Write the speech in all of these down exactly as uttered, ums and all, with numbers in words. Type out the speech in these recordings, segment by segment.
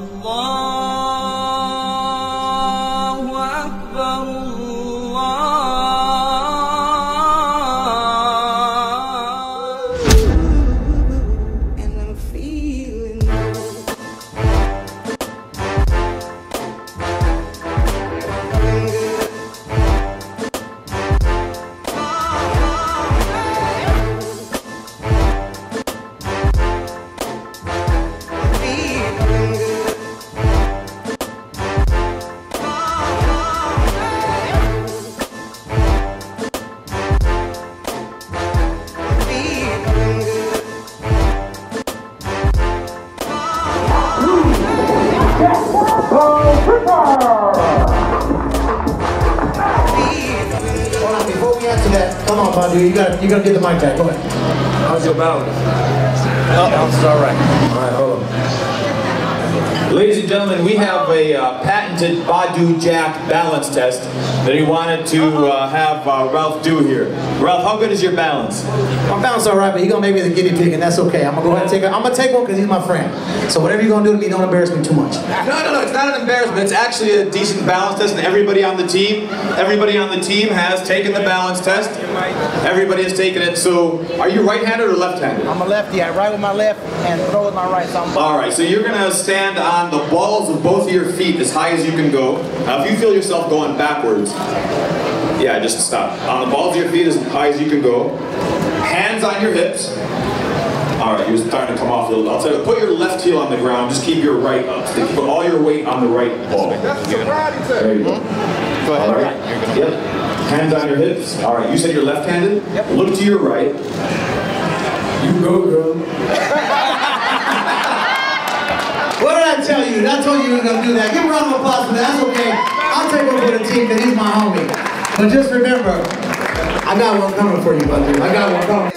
الله أكبر الله and I'm feeling You gotta, you gotta get the mic back. Go ahead. How's your balance? Oh, balance is all right. All right, hold on. Ladies and gentlemen, we have a uh, patented Badou Jack balance test that he wanted to uh, have uh, Ralph do here. Ralph, how good is your balance? My balance all right, but you're gonna make me the guinea pig, and that's okay. I'm gonna go ahead and take it. I'm gonna take one because he's my friend. So whatever you're gonna do to me, don't embarrass me too much. No, no, no. It's not an embarrassment. It's actually a decent balance test, and everybody on the team, everybody on the team has taken the balance test. Everybody has taken it. So, are you right-handed or left-handed? I'm a lefty. I write with my left and throw with my right. So I'm all right. So you're gonna stand on the balls of both of your feet as high as you can go. Now, if you feel yourself going backwards, yeah, just stop. On the balls of your feet as high as you can go. Hands on your hips. All right, he was starting to come off a little bit. I'll tell you, put your left heel on the ground, just keep your right up. So put all your weight on the right ball. That's the karate tip. There you go. Go ahead. All right. Yep. Hands on your hips. All right, you said you're left-handed? Yep. Look to your right. You go, girl. What did I tell you? I told you you were going to do that. Give a round of applause for that. That's okay. I'll take over the team because he's my homie. But just remember, I got one coming for you, buddy. I got one coming.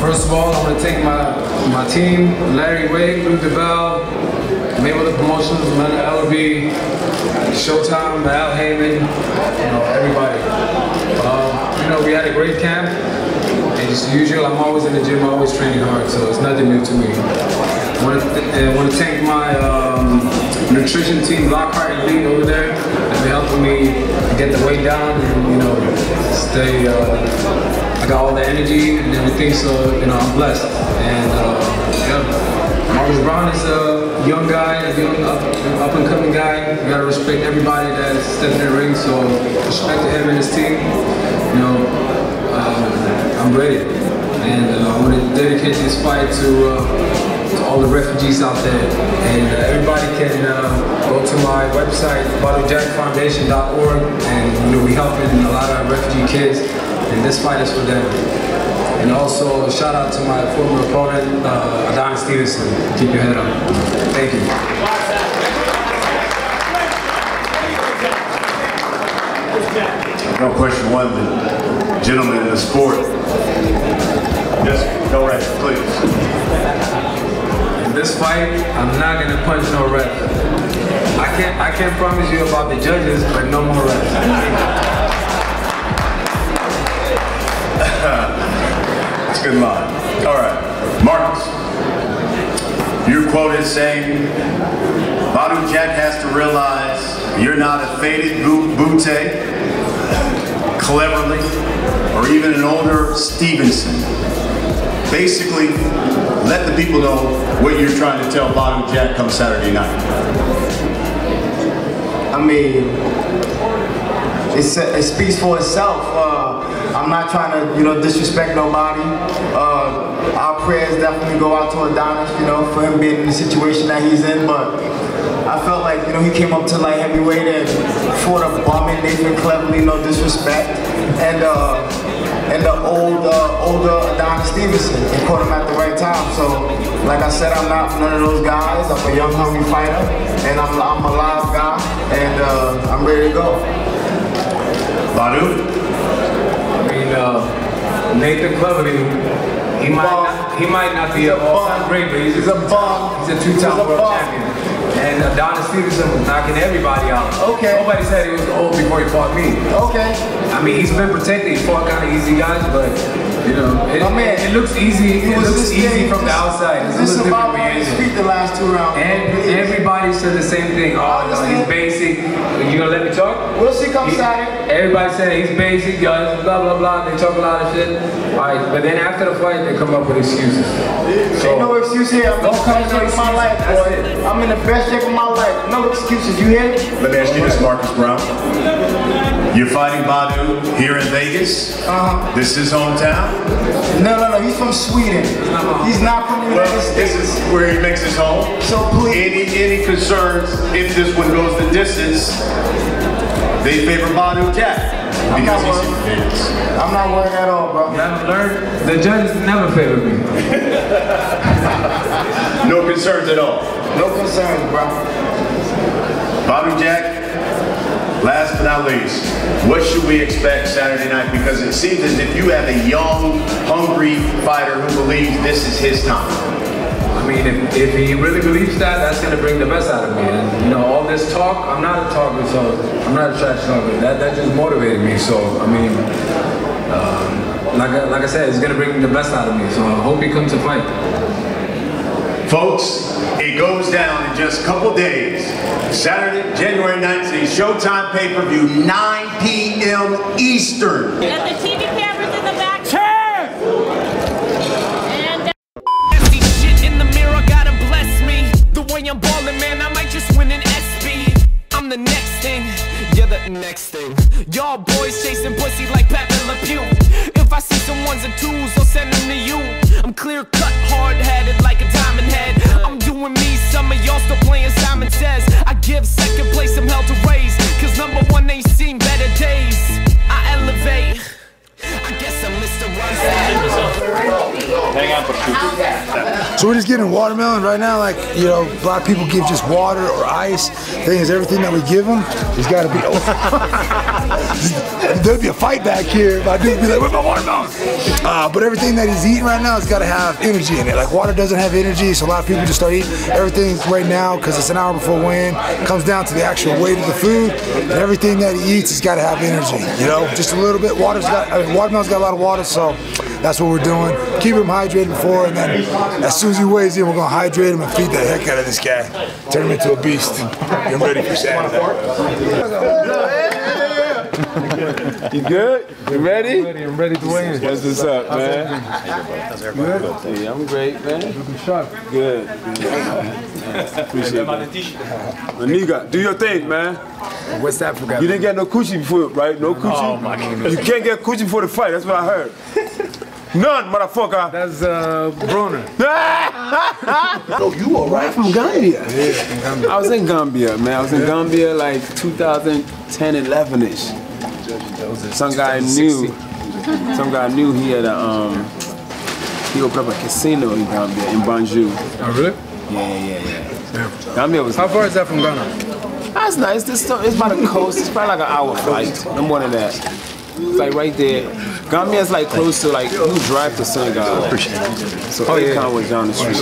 First of all, I want to thank my, my team, Larry Wade, Luke DeBell, Mayweather Promotions, Amanda L B, Showtime, Al Haymon, you know, everybody. Um, you know, we had a great camp, and as usual, I'm always in the gym, always training hard, so it's nothing new to me. I want to, th I want to thank my um, nutrition team, Lockhart and Lee over there, they've been helping me get the weight down and, you know, stay, uh, I got all the energy and everything, so, you know, I'm blessed. And, uh, yeah. Marcus Browne is a young guy, a young up, up and coming guy. You gotta respect everybody that's stepping in the ring, so respect to him and his team. You know, uh, I'm ready. And uh, I want to dedicate this fight to, uh, to all the refugees out there. And uh, everybody can uh, go to my website, body jack foundation dot org, and, you know, we're helping a lot of refugee kids. And this fight is for them. And also, a shout out to my former opponent, uh, Adonis Stevenson. Keep your head up. Thank you. No question one, the gentleman in the sport. Yes, go right, please. In this fight, I'm not gonna punch no ref. I can't, I can't promise you about the judges, but no more refs. That's good line. All right, Marcus. You're quoted saying, Badou Jack has to realize you're not a faded bootay, Cleverly, or even an older Stevenson. Basically, let the people know what you're trying to tell Badou Jack come Saturday night. I mean, it's, it speaks for itself. Uh, I'm not trying to, you know, disrespect nobody. Uh, our prayers definitely go out to Adonis, you know, for him being in the situation that he's in. But I felt like, you know, he came up to light heavyweight and fought a bombing Nathan Cleverly, no disrespect, and uh. and the old, uh, older Adonis Stevenson, and caught him at the right time. So, like I said, I'm not none of those guys. I'm a young, hungry fighter, and I'm, I'm a live guy, and uh, I'm ready to go. Badou? I mean, uh, Nathan Cleverly, he might, not, he might not be an all-time great, but he's, he's a bomb. He's a two-time world bomb. champion. And Adonis Stevenson was knocking everybody out. Okay. Nobody said he was old before he fought me. Okay. I mean, he's been protected. He fought kind of easy guys, but you know, it, oh, man. it, it looks easy. It, it looks easy from the outside. This is about to beat the last two rounds. And everybody said the same thing. Oh, no, he's basic. You gonna let me talk? We'll see. Come Saturday. Everybody said he's basic. Y'all, blah blah blah. They talk a lot of shit. All right, but then after the fight, they come up with excuses. So, ain't no excuse here. I'm don't come to my life, boy. I'm in the best check of my life. No excuses, you hear me? Let me ask you this, Marcus Browne. You're fighting Badou here in Vegas. Uh-huh. This is hometown? No, no, no, he's from Sweden. Uh-huh. He's not from the well, United States. This is where he makes his home. So please. Any, any concerns if this one goes the distance, they favor Badou Jack. I'm not, I'm not worried at all, bro. I've learned the judges never favor me. No concerns at all. No concerns, bro. Badou Jack, last but not least, what should we expect Saturday night? Because it seems as if you have a young, hungry fighter who believes this is his time. I mean, if, if he really believes that, that's going to bring the best out of me. And, you know, all this talk, I'm not a talker, so I'm not a trash talker. That, that just motivated me. So, I mean, um, like, I, like I said, it's going to bring the best out of me. So I hope he comes to fight. Folks, it goes down in just a couple days. Saturday, January ninth, the Showtime pay-per-view, nine P M Eastern. Let the T V cameras in the back. I'm ballin', man, I might just win an S P. I'm the next thing, yeah, the next thing. Y'all boys chasing pussy like Pepe Le Pew. If I see some ones and twos, I'll send them to you. I'm clear-cut, hard-headed like a diamond head. I'm doing me, some of y'all still playing Simon Says. I give second place some hell to raise, cause number one ain't seen better days. I elevate, I guess I'm Mister Run. Hang on for two. So we're just giving watermelon right now. Like, you know, a lot of people give just water or ice. Thing is, everything that we give them has got to be over. There'd be a fight back here if I do be like, where's my watermelon? Uh, but everything that he's eating right now has got to have energy in it. Like, water doesn't have energy, so a lot of people just start eating everything right now because it's an hour before weigh-in. It comes down to the actual weight of the food, and everything that he eats has got to have energy. You know, just a little bit. Water's got. I mean, watermelon's got a lot of water, so that's what we're doing. Keep him hydrated before, and then as soon as he weighs in, we're going to hydrate him and feed the heck out of this guy. Turn him into a beast. Get ready for Saturday. You good? You ready? I'm ready to weigh in. What's this up, man? How's everybody? Good? Hey, I'm great, man. Looking sharp. Good. Appreciate it. Maniga, do your thing, man. West Africa. You didn't get no coochie before, right? No coochie? Oh, my goodness. You can't get coochie before the fight, that's what I heard. None, motherfucker. That's uh, Brunner. So you were right from Gambia. Yeah, Gambia. I was in Gambia, man. I was in Gambia like two thousand ten, eleven-ish. Some guy knew, some guy knew he had a, um, he opened up a casino in Gambia, in Banjul. Oh, really? Yeah, yeah, yeah. yeah. Gambia was. How far is that from Ghana? That's nice. It's, it's by the coast. It's probably like an hour flight, no more than that. It's like right there. Gambia is like close to like, you drive to Senegal. So oh, yeah. Akon was down the street.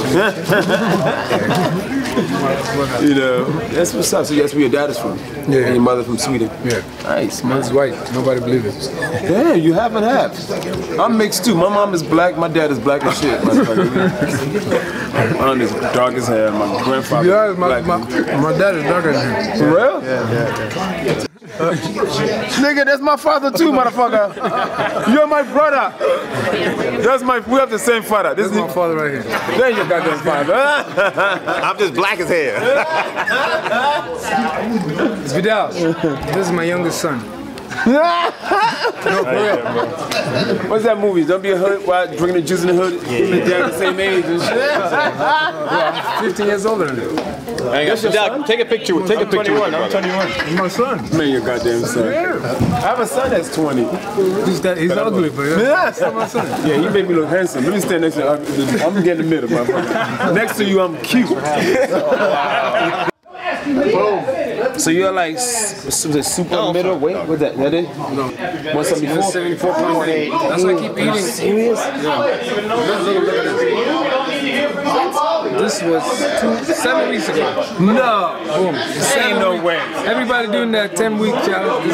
You know, that's what's up. So that's where your dad is from. Yeah. And your mother from Sweden. Yeah. Nice. Mine's white. Nobody believes it. Yeah, you haven't had. I'm mixed too. My mom is black. My dad is black as shit. My mom is dark as hell. My grandfather yeah, is black. My, my, my dad is darker than you. For real? Yeah, yeah, yeah. Uh, nigga, that's my father too, motherfucker. You're my brother. That's my. We have the same father. This that's is my father right here. There you got that father. I'm just black as hell. It's Viddal. This is my youngest son. No, yeah, what's that movie? Don't be a hood while drinking the juice in the hood. Yeah, yeah. They're the same age and shit. Yeah, I'm fifteen years older than you. Doc, take a picture. Take I'm a picture. twenty-one. I'm twenty-one. He's my son. Man, your goddamn son. I have a son that's twenty. He's, that, he's but ugly, but yeah, that's my son. Yeah, you make me look handsome. Let me stand next to you. I'm gonna get in the middle, motherfucker. Next to you, I'm cute. Wow. Boom. So you're like super oh, middleweight? What's that? That it? No. one seventy-four point eight. That's why I keep eating. Are you serious? Yeah. This was two, seven weeks ago. No. Boom. Ain't no way. Everybody doing that ten week challenge.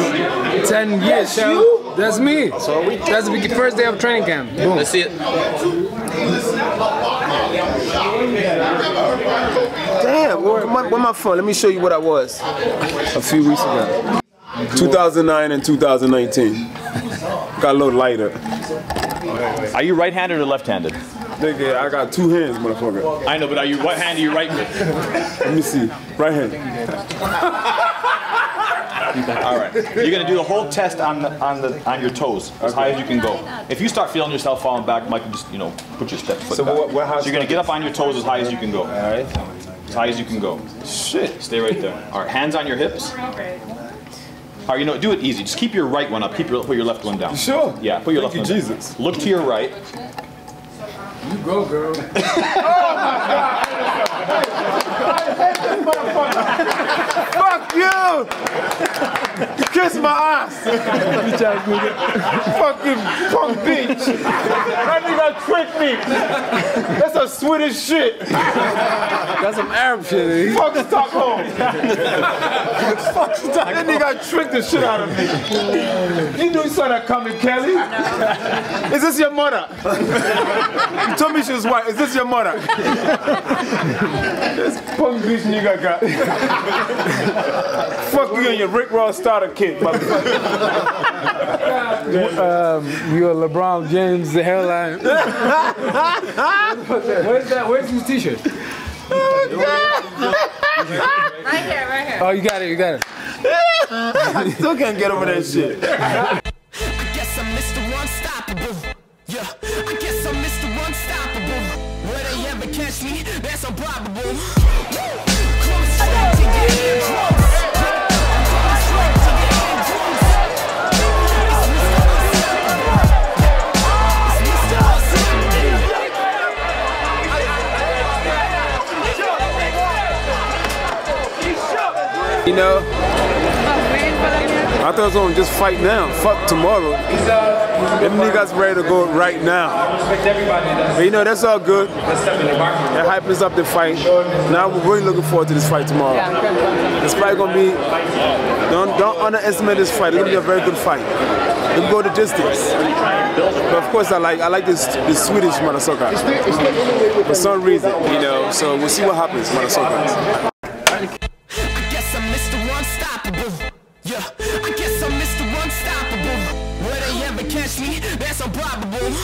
ten year challenge. That's me. That's the first day of training camp. Boom. Let's see it. Damn, where my, where my phone? Let me show you what I was a few weeks ago. two thousand nine and two thousand nineteen. Got a little lighter. Are you right-handed or left-handed? Nigga, I got two hands, motherfucker. I know, but are you what hand are you right with? Let me see. Right hand. All right. You're gonna do the whole test on the on the on your toes as okay. high as you can go. If you start feeling yourself falling back, Mike, just you know, put your steps foot so back. What, what so you're gonna get up on your toes as high as you can go. All right. As high as you can go. Shit. Stay right there. All right, hands on your hips. All right, you know, do it easy. Just keep your right one up. Keep your, put your left one down. Sure. Yeah, put your Thank left you one Jesus. Down. Look to your right. You go, girl. Oh, my God. I hate this motherfucker. Fuck you. Kiss my ass. Fucking punk bitch. That nigga tricked me. That's some Swedish shit. That's some Arab shit. Fuck Stockholm. Fuck Stockholm. That nigga tricked the shit out of me. You knew you saw that coming, Kelly. Is this your mother? You told me she was white. Is this your mother? This punk bitch nigga got. Fuck you and your Rick Ross starter kid, motherfucker. Um, you're LeBron James, the hairline. Where's that? Where's his t-shirt? Right here, right here. Oh, you got it, you got it. I still can't get over that shit. I guess I'm Mister Unstoppable. Yeah, I guess I'm Mister Unstoppable. Will they ever catch me? That's improbable. Close to get close. You know, I thought I was gonna just fight now. Fuck tomorrow. Them niggas ready to go right now. But you know, that's all good. That hypens up the fight. Now we're really looking forward to this fight tomorrow. This fight gonna be. Don't don't underestimate this fight. It's gonna be a very good fight. It'll go the distance. But of course, I like I like this this Swedish motherfucker for some reason. You know, so we'll see what happens, motherfucker. That's improbable.